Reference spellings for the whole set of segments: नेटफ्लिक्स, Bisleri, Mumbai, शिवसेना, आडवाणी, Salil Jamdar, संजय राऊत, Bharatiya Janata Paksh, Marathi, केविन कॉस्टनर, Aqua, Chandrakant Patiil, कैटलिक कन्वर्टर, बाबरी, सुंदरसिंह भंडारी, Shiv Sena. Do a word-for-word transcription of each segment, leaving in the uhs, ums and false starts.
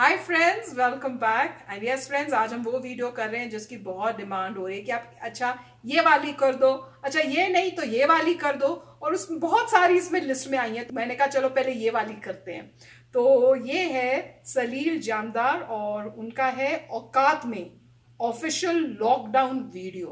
Hi friends, welcome back. And yes friends, आज हम वो वीडियो कर रहे हैं जिसकी बहुत डिमांड हो रही है कि आप अच्छा ये वाली कर दो, अच्छा ये नहीं तो ये वाली कर दो। और उसमें बहुत सारी इसमें लिस्ट में आई हैं, तो मैंने कहा चलो पहले ये वाली करते हैं। तो ये है सलील जामदार और उनका है औकात में ऑफिशियल लॉकडाउन वीडियो।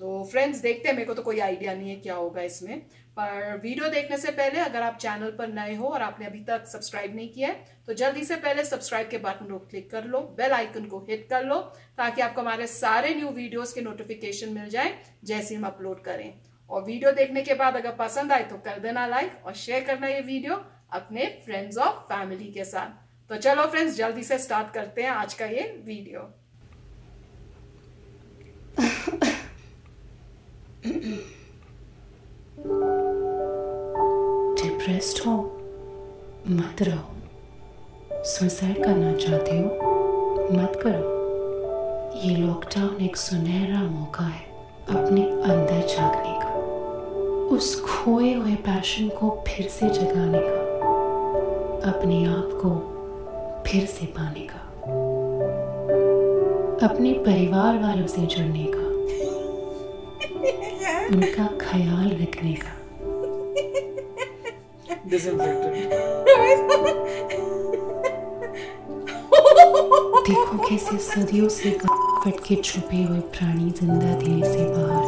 तो फ्रेंड्स देखते हैं, मेरे को तो कोई आइडिया नहीं है क्या होगा इसमें। पर वीडियो देखने से पहले अगर आप चैनल पर नए हो और आपने अभी तक सब्सक्राइब नहीं किया है तो जल्दी से पहले सब्सक्राइब के बटन को क्लिक कर लो, बेल आइकन को हिट कर लो ताकि आपको हमारे सारे न्यू वीडियोस के नोटिफिकेशन मिल जाए जैसे हम अपलोड करें। और वीडियो देखने के बाद अगर पसंद आए तो कर देना लाइक और शेयर करना ये वीडियो अपने फ्रेंड्स और फैमिली के साथ। तो चलो फ्रेंड्स, जल्दी से स्टार्ट करते हैं आज का ये वीडियो। डिप्रेस्ड हो, मत रहो। सुसाइड करना चाहते हो, मत करो। ये लॉकडाउन एक सुनहरा मौका है अपने अंदर जागने का, उस खोए हुए पैशन को फिर से जगाने का, अपने आप को फिर से पाने का, अपने परिवार वालों से जुड़ने का, उनका ख्याल रखने का। देखो कैसे सदियों से कपट के छुपे हुए प्राणी जिंदा दिल से बाहर,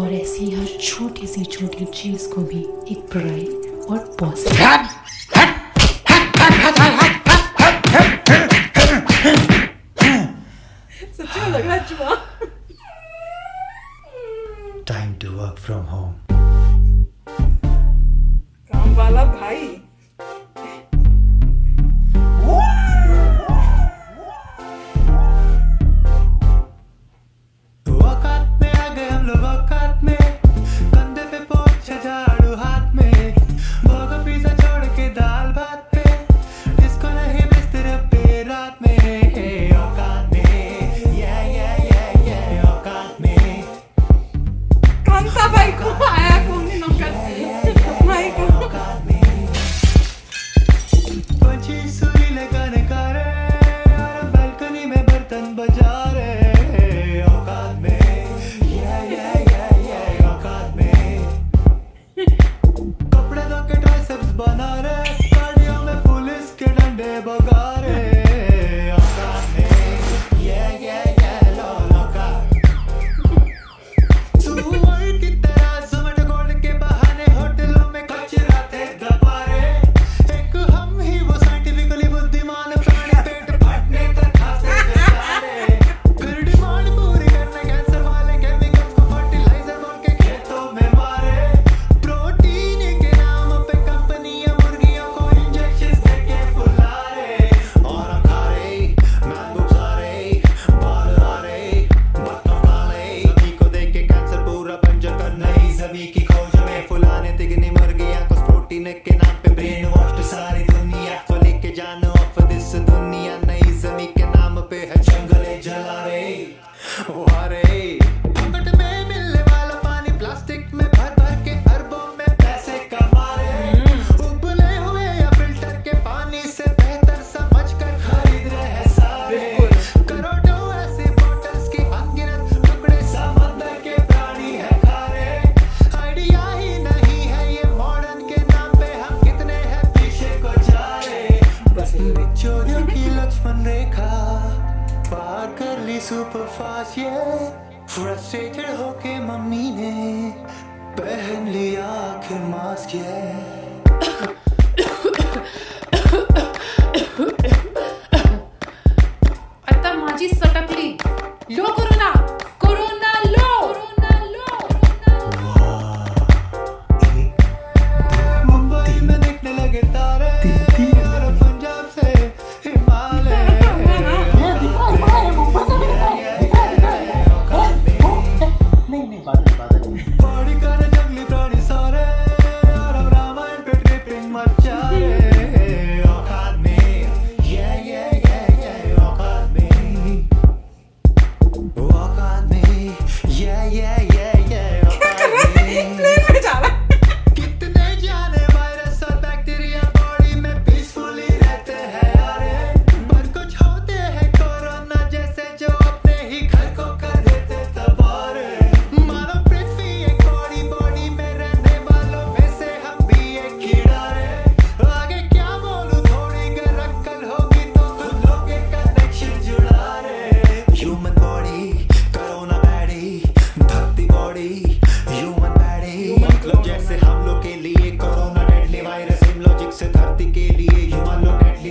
और ऐसी हर छोटी सी छोटी चीज को भी एक पढ़ाई और positive Time to work from home. काम वाला भाई। औकात में आ गए हम लोग, औकात में कंधे पे पोछा, झाड़ू हाथ में, बर्गर पिज्जा छोड़ के दाल भात पे, डिस्को नहीं बिस्तर पे रात में। सुपरफास्ट ये फ्रस्ट्रेटेड होके मम्मी ने पहन लिया आंखें मास्क ये। अत्ता माजी सटकली लो, कोरोना कोरोना लो, कोरोना लो। मुंबई में देखने लगे तारे, पंजाब से हिमालय। नहीं नहीं बादल बादल पहाड़ी का जंगली प्राणी सारे, और रामायण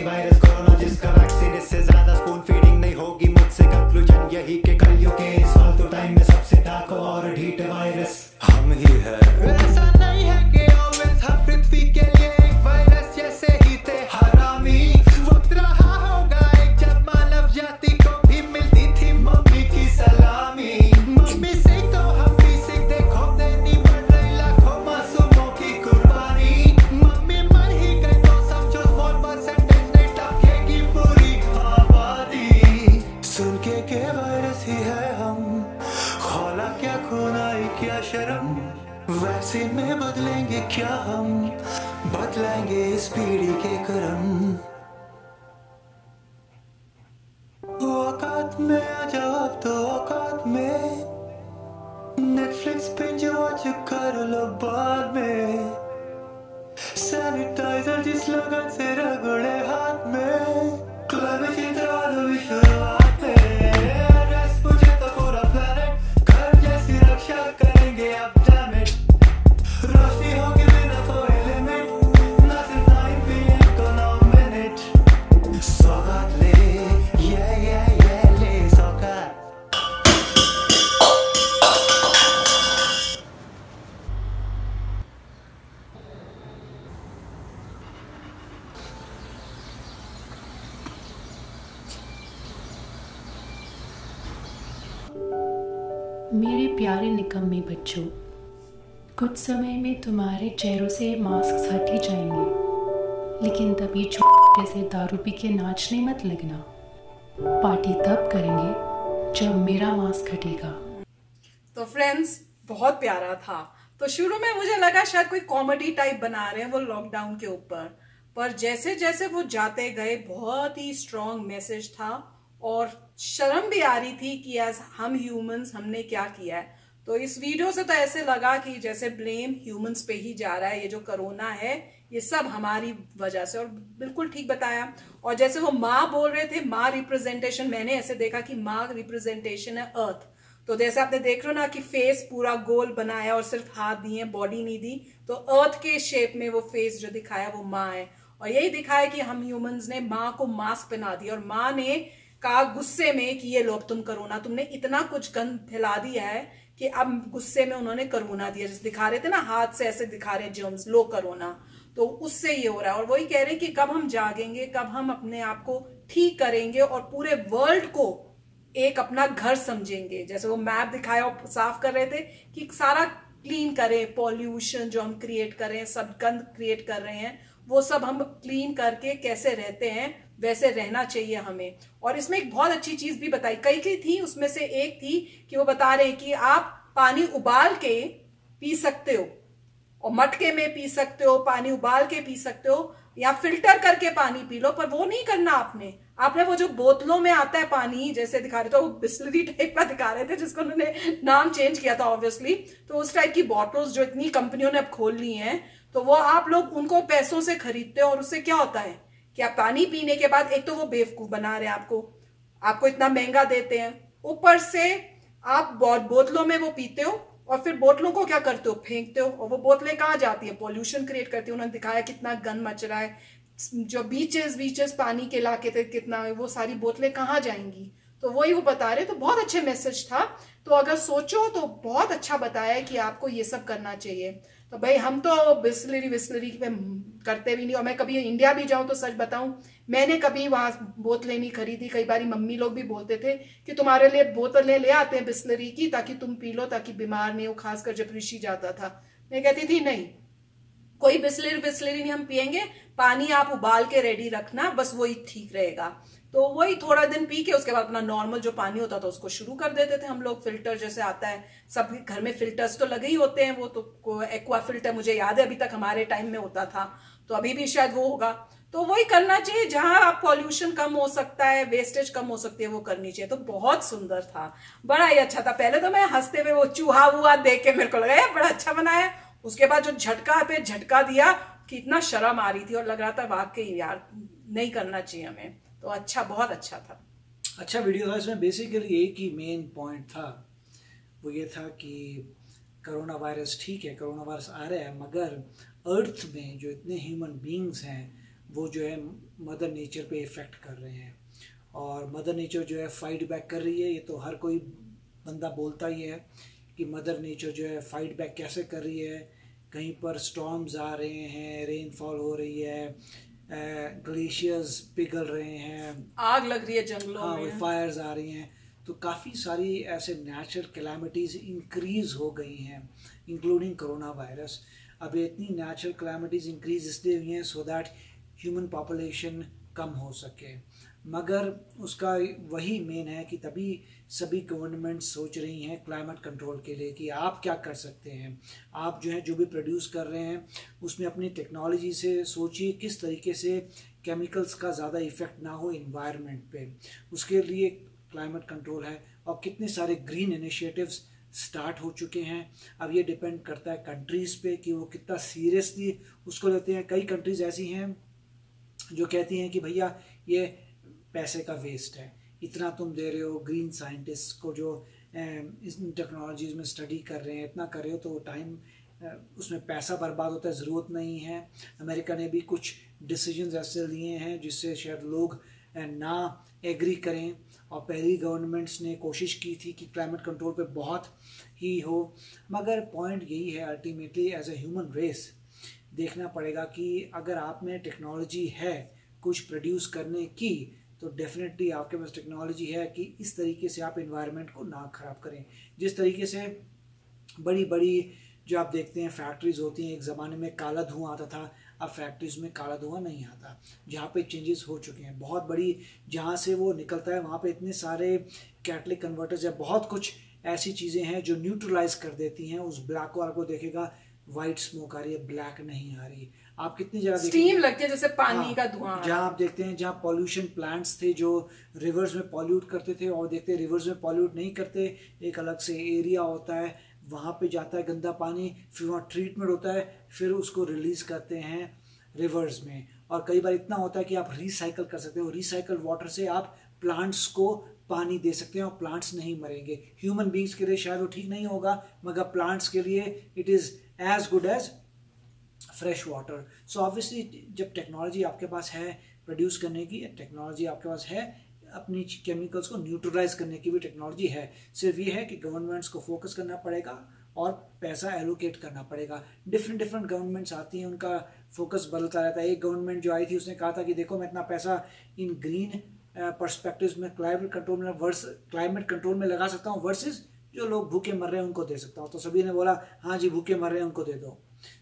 वायरस कोरोना जिसका वैक्सीन इससे ज्यादा स्पून फीडिंग नहीं होगी मुझसे कंक्लूजन यही के कलयुग के इस फालतू टाइम में सबसे ताको और ढीठ वायरस हम ही है। ऐसा नहीं है कि ऑलवेज हर पृथ्वी के लिए एक वायरस जैसे ही थे हरामी। वक्त रहा होगा एक जब मानव जाति को भी मिलती थी मम्मी की सलामी। मम्मी से तो हम भी सीख देखो देनी पड़ रही लाखों मासूमों की कुर्बानी। मम्मी मर ही गई तो समझो फोर परसेंटेज नहीं टकेगी पूरी आबादी। सुन के के वायरस ही है हम, खोला क्या खुनाई क्या शर्म। वैक्सीन में बदलेंगे क्या हम, बदलेंगे इस पीढ़ी के कर्म। औकात में आ जाओ अब तो औकात में, नेटफ्लिक्स पे जो वॉच कर लो बाद में। सैनिटाइजर जिस लगन से रगड़े हाथ में, क्लब चिंता वालों शुरुआत में। मुझे तो पूरा प्लैनेट घर जैसी रक्षा करेंगे अब। मेरे प्यारे निकम्मे बच्चों, कुछ समय में तुम्हारे चेहरों से मास्क हट ही जाएंगे, लेकिन तभी छोटे से दारू पी के नाचने मत लगना। पार्टी तब करेंगे जब मेरा मास्क हटेगा। तो फ्रेंड्स, बहुत प्यारा था। तो शुरू में मुझे लगा शायद कोई कॉमेडी टाइप बना रहे हैं वो लॉकडाउन के ऊपर, पर जैसे जैसे वो जाते गए बहुत ही स्ट्रॉन्ग मैसेज था और शर्म भी आ रही थी कि एज हम ह्यूमंस हमने क्या किया है। तो इस वीडियो से तो ऐसे लगा कि जैसे ब्लेम ह्यूमंस पे ही जा रहा है, ये जो कोरोना है ये सब हमारी वजह से। और बिल्कुल ठीक बताया। और जैसे वो माँ बोल रहे थे, माँ रिप्रेजेंटेशन, मैंने ऐसे देखा कि माँ रिप्रेजेंटेशन है अर्थ। तो जैसे आपने देख रहे हो ना कि फेस पूरा गोल बनाया और सिर्फ हाथ दिए, बॉडी नहीं दी। तो अर्थ के शेप में वो फेस जो दिखाया वो माँ है, और यही दिखाया कि हम ह्यूमंस ने माँ को मास्क पहना दिया। और माँ ने का गुस्से में कि ये लोग, तुम कोरोना, तुमने इतना कुछ गंद फैला दिया है कि अब गुस्से में उन्होंने कोरोना दिया। जैसे दिखा रहे थे ना हाथ से ऐसे दिखा रहे जर्म्स, लो कोरोना। तो उससे ये हो रहा है। और वही कह रहे हैं कि कब हम जागेंगे, कब हम अपने आप को ठीक करेंगे और पूरे वर्ल्ड को एक अपना घर समझेंगे। जैसे वो मैप दिखाया और साफ कर रहे थे कि सारा क्लीन करें, पॉल्यूशन जो हम क्रिएट कर रहे हैं, सब गंद क्रिएट कर रहे हैं, वो सब हम क्लीन करके कैसे रहते हैं वैसे रहना चाहिए हमें। और इसमें एक बहुत अच्छी चीज भी बताई, कई कई थी, उसमें से एक थी कि वो बता रहे हैं कि आप पानी उबाल के पी सकते हो, और मटके में पी सकते हो, पानी उबाल के पी सकते हो, या फिल्टर करके पानी पी लो। पर वो नहीं करना आपने, आपने वो जो बोतलों में आता है पानी, जैसे दिखा रहे थे वो बिस्लरी टाइप का दिखा रहे थे, जिसको उन्होंने नाम चेंज किया था ऑब्वियसली। तो उस टाइप की बॉटल्स जो इतनी कंपनियों ने अब खोल ली हैं, तो वो आप लोग उनको पैसों से खरीदते हो। और उससे क्या होता है कि आप पानी पीने के बाद एक तो वो बेवकूफ बना रहे हैं आपको, आपको इतना महंगा देते हैं, ऊपर से आप बोतलों में वो पीते हो और फिर बोतलों को क्या करते हो, फेंकते हो। और वो बोतलें कहाँ जाती है, पॉल्यूशन क्रिएट करती है। उन्होंने दिखाया कितना गंद मच रहा है, जो बीचेस बीचेस पानी के इलाके थे कितना, वो सारी बोतलें कहाँ जाएंगी। तो वही वो बता रहे। तो बहुत अच्छे मैसेज था। तो अगर सोचो तो बहुत अच्छा बताया कि आपको ये सब करना चाहिए। तो भाई हम तो बिस्लरी बिस्लरी पे करते भी नहीं। और मैं कभी इंडिया भी जाऊं तो सच बताऊं, मैंने कभी वहाँ बोतलें नहीं खरीदी। कई बार मम्मी लोग भी बोलते थे कि तुम्हारे लिए बोतलें ले आते हैं बिस्लरी की ताकि तुम पी लो, ताकि बीमार नहीं हो, खासकर जब ऋषि जाता था। मैं कहती थी नहीं, कोई बिस्लरी बिस्लरी नहीं हम पियेंगे, पानी आप उबाल के रेडी रखना, बस वही ठीक रहेगा। तो वही थोड़ा दिन पी के उसके बाद अपना नॉर्मल जो पानी होता था उसको शुरू कर देते थे हम लोग। फिल्टर जैसे आता है, सब घर में फिल्टर्स तो लगे ही होते हैं, वो तो एक्वा फिल्टर मुझे याद है अभी तक हमारे टाइम में होता था, तो अभी भी शायद वो होगा। तो वही करना चाहिए, जहां आप पॉल्यूशन कम हो सकता है, वेस्टेज कम हो सकती है, वो करनी चाहिए। तो बहुत सुंदर था, बड़ा ही अच्छा था। पहले तो मैं हंसते हुए वो चूहा हुआ देख के मेरे को लगा बड़ा अच्छा बनाया, उसके बाद जो झटका पे झटका दिया कि इतना शर्म आ रही थी और लग रहा था वाकई यार नहीं करना चाहिए हमें। तो अच्छा, बहुत अच्छा था, अच्छा वीडियो था। इसमें बेसिकली एक ही मेन पॉइंट था, वो ये था कि कोरोना वायरस ठीक है, कोरोना वायरस आ रहा है, मगर अर्थ में जो इतने ह्यूमन बींग्स हैं वो जो है मदर नेचर पे इफ़ेक्ट कर रहे हैं और मदर नेचर जो है फाइट बैक कर रही है। ये तो हर कोई बंदा बोलता ही है कि मदर नेचर जो है फाइट बैक कैसे कर रही है। कहीं पर स्टॉर्म्स आ रहे हैं, रेनफॉल हो रही है, ग्लेशियर्स पिघल रहे हैं, आग लग रही है जंगलों हाँ, में, फायर्स आ रही हैं। तो काफ़ी सारी ऐसे नेचुरल कैलामिटीज़ इंक्रीज़ हो गई हैं, इंक्लूडिंग कोरोना वायरस। अब इतनी नेचुरल कैलामिटीज़ इंक्रीज़ इसलिए हुई हैं सो दैट ह्यूमन पॉपुलेशन कम हो सके, मगर उसका वही मेन है कि तभी सभी गवर्नमेंट्स सोच रही हैं क्लाइमेट कंट्रोल के लिए कि आप क्या कर सकते हैं। आप जो है जो भी प्रोड्यूस कर रहे हैं उसमें अपनी टेक्नोलॉजी से सोचिए किस तरीके से केमिकल्स का ज़्यादा इफ़ेक्ट ना हो एनवायरनमेंट पे, उसके लिए क्लाइमेट कंट्रोल है। और कितने सारे ग्रीन इनिशिएटिव्स स्टार्ट हो चुके हैं। अब ये डिपेंड करता है कंट्रीज़ पे कि वो कितना सीरियसली उसको लेते हैं। कई कंट्रीज़ ऐसी हैं जो कहती हैं कि भैया ये पैसे का वेस्ट है, इतना तुम दे रहे हो ग्रीन साइंटिस्ट को जो इन टेक्नोलॉजीज़ में स्टडी कर रहे हैं, इतना कर रहे हो तो टाइम उसमें पैसा बर्बाद होता है, ज़रूरत नहीं है। अमेरिका ने भी कुछ डिसीजंस ऐसे लिए हैं जिससे शायद लोग ना एग्री करें, और पहली गवर्नमेंट्स ने कोशिश की थी कि क्लाइमेट कंट्रोल पे बहुत ही हो। मगर पॉइंट यही है ultimately as a human race देखना पड़ेगा कि अगर आप में टेक्नोलॉजी है कुछ प्रोड्यूस करने की तो डेफिनेटली आपके पास टेक्नोलॉजी है कि इस तरीके से आप एनवायरनमेंट को ना ख़राब करें। जिस तरीके से बड़ी बड़ी जो आप देखते हैं फैक्ट्रीज़ होती हैं, एक ज़माने में काला धुआं आता था, अब फैक्ट्रीज़ में काला धुआं नहीं आता। जहाँ पे चेंजेस हो चुके हैं, बहुत बड़ी जहाँ से वो निकलता है वहाँ पे इतने सारे कैटलिक कन्वर्टर्स या बहुत कुछ ऐसी चीज़ें हैं जो न्यूट्रलाइज कर देती हैं। उस ब्लैक को आपको देखेगा वाइट स्मोक आ रही है, ब्लैक नहीं आ रही। आप कितनी जगह स्टीम लगती है जैसे पानी हाँ, का धुआं। जहाँ आप देखते हैं जहाँ पॉल्यूशन प्लांट्स थे जो रिवर्स में पॉल्यूट करते थे, और देखते हैं रिवर्स में पॉल्यूट नहीं करते, एक अलग से एरिया होता है वहाँ पे जाता है गंदा पानी, फिर वहाँ ट्रीटमेंट होता है, फिर उसको रिलीज़ करते हैं रिवर्स में। और कई बार इतना होता है कि आप रिसाइकल कर सकते हो, रिसाइकल वाटर से आप प्लांट्स को पानी दे सकते हैं और प्लांट्स नहीं मरेंगे। ह्यूमन बींग्स के लिए शायद वो ठीक नहीं होगा, मगर प्लांट्स के लिए it is as good as fresh water. So obviously जब टेक्नोलॉजी आपके पास है प्रोड्यूस करने की, टेक्नोलॉजी आपके पास है अपनी केमिकल्स को न्यूट्रलाइज करने की भी टेक्नोलॉजी है। सिर्फ ये है कि गवर्नमेंट्स को फोकस करना पड़ेगा और पैसा एलोकेट करना पड़ेगा। डिफरेंट डिफरेंट गवर्नमेंट्स आती हैं, उनका फोकस बदलता रहता है। एक गवर्नमेंट जो आई थी उसने कहा था कि देखो मैं इतना पैसा इन ग्रीन पर्सपेक्टिव्स में क्लाइमेट कंट्रोल में वर्स क्लाइमेट कंट्रोल में लगा सकता हूँ वर्सेस जो लोग भूखे मर रहे हैं उनको दे सकता हूँ। तो सभी ने बोला हाँ जी भूखे मर रहे हैं उनको दे दो।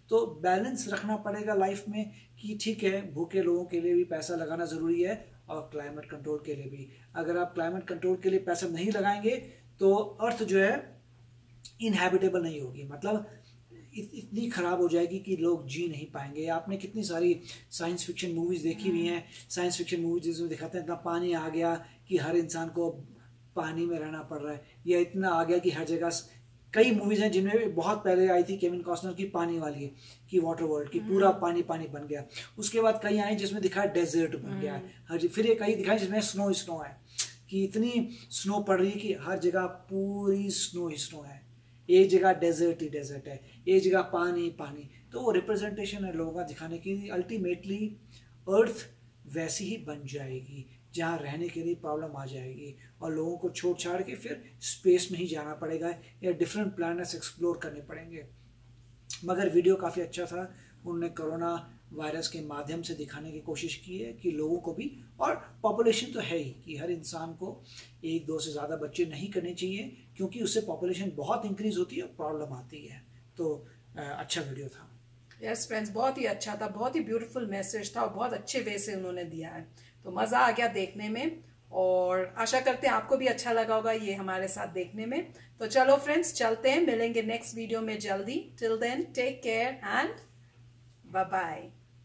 तो बैलेंस रखना पड़ेगा लाइफ में कि ठीक है भूखे लोगों के लिए भी पैसा लगाना ज़रूरी है और क्लाइमेट कंट्रोल के लिए भी। अगर आप क्लाइमेट कंट्रोल के लिए पैसा नहीं लगाएंगे तो अर्थ जो है इनहैबिटेबल नहीं होगी, मतलब इत, इतनी ख़राब हो जाएगी कि लोग जी नहीं पाएंगे। आपने कितनी सारी साइंस फिक्शन मूवीज़ देखी हुई हैं, साइंस फिक्शन मूवीज़ जिसमें दिखाते हैं इतना पानी आ गया कि हर इंसान को पानी में रहना पड़ रहा है, या इतना आ गया कि हर जगह। कई मूवीज़ हैं जिनमें बहुत पहले आई थी केविन कॉस्टनर की पानी वाली है कि वाटर वर्ल्ड की पूरा पानी पानी बन गया। उसके बाद कई आई जिसमें दिखाया डेजर्ट बन गया है हर, फिर ये कई दिखाई जिसमें स्नो स्नो है कि इतनी स्नो पड़ रही है कि हर जगह पूरी स्नो स्नो है, एक जगह डेजर्ट ही डेजर्ट है, एक जगह पानी पानी। तो वो रिप्रेजेंटेशन है लोगों का दिखाने की अल्टीमेटली अर्थ वैसी ही बन जाएगी जहाँ रहने के लिए प्रॉब्लम आ जाएगी और लोगों को छोड़ छाड़ के फिर स्पेस में ही जाना पड़ेगा या डिफरेंट प्लैनेट्स एक्सप्लोर करने पड़ेंगे। मगर वीडियो काफ़ी अच्छा था, उन्होंने कोरोना वायरस के माध्यम से दिखाने की कोशिश की है कि लोगों को भी, और पॉपुलेशन तो है ही कि हर इंसान को एक दो से ज़्यादा बच्चे नहीं करने चाहिए क्योंकि उससे पॉपुलेशन बहुत इंक्रीज़ होती है और प्रॉब्लम आती है। तो अच्छा वीडियो था। यस फ्रेंड्स, बहुत ही अच्छा था, बहुत ही ब्यूटीफुल मैसेज था और बहुत अच्छे वे से उन्होंने दिया है, तो मज़ा आ गया देखने में। और आशा करते हैं आपको भी अच्छा लगा होगा ये हमारे साथ देखने में। तो चलो फ्रेंड्स चलते हैं, मिलेंगे नेक्स्ट वीडियो में जल्दी। Till then take care and bye bye.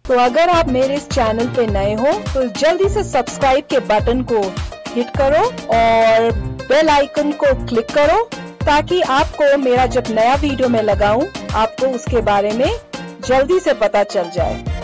तो अगर आप मेरे इस चैनल पे नए हो तो जल्दी से सब्सक्राइब के बटन को हिट करो और बेल आइकन को क्लिक करो ताकि आपको मेरा जब नया वीडियो में लगाऊं आपको उसके बारे में जल्दी से पता चल जाए।